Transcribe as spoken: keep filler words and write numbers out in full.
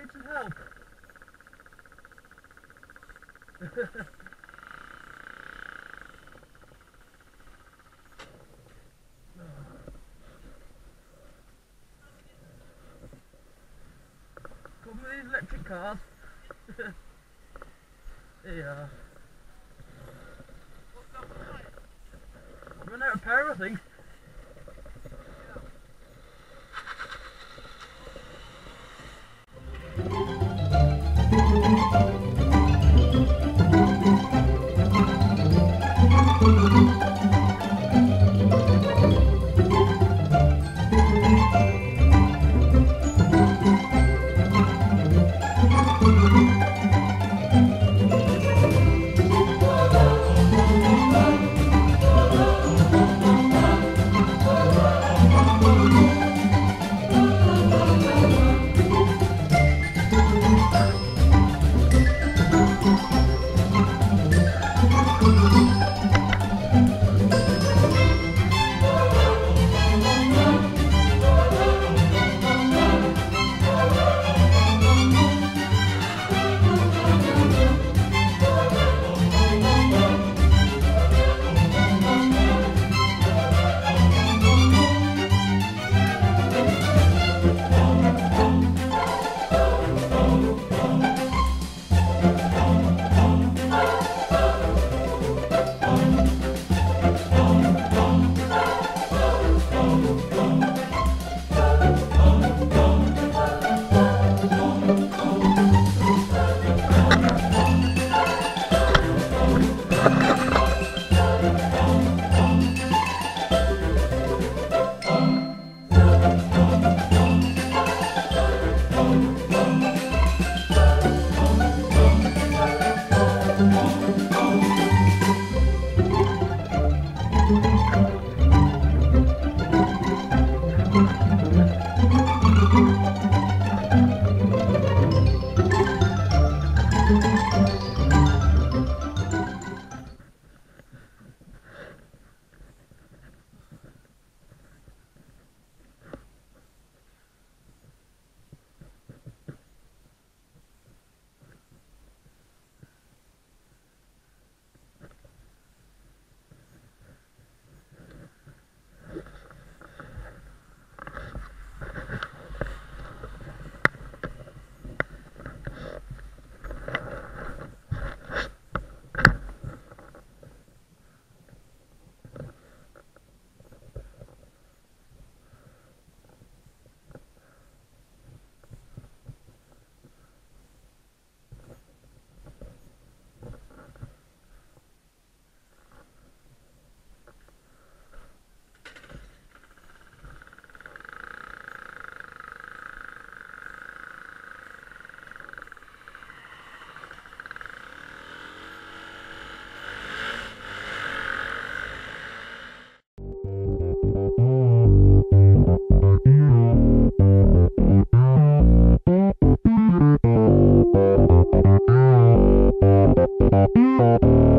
need some help. Come with these electric cars. There you are. Run out of power, I think.